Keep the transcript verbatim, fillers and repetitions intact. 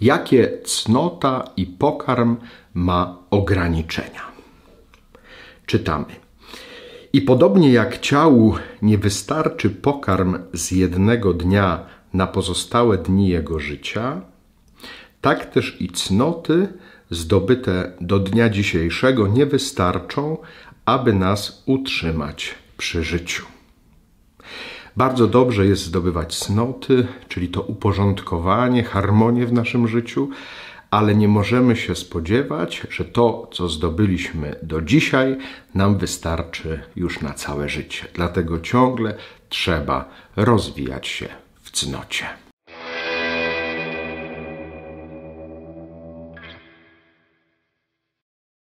jakie cnota i pokarm ma ograniczenia. Czytamy. I podobnie jak ciału nie wystarczy pokarm z jednego dnia na pozostałe dni jego życia, tak też i cnoty zdobyte do dnia dzisiejszego nie wystarczą, aby nas utrzymać przy życiu. Bardzo dobrze jest zdobywać cnoty, czyli to uporządkowanie, harmonię w naszym życiu, ale nie możemy się spodziewać, że to, co zdobyliśmy do dzisiaj, nam wystarczy już na całe życie. Dlatego ciągle trzeba rozwijać się w cnocie.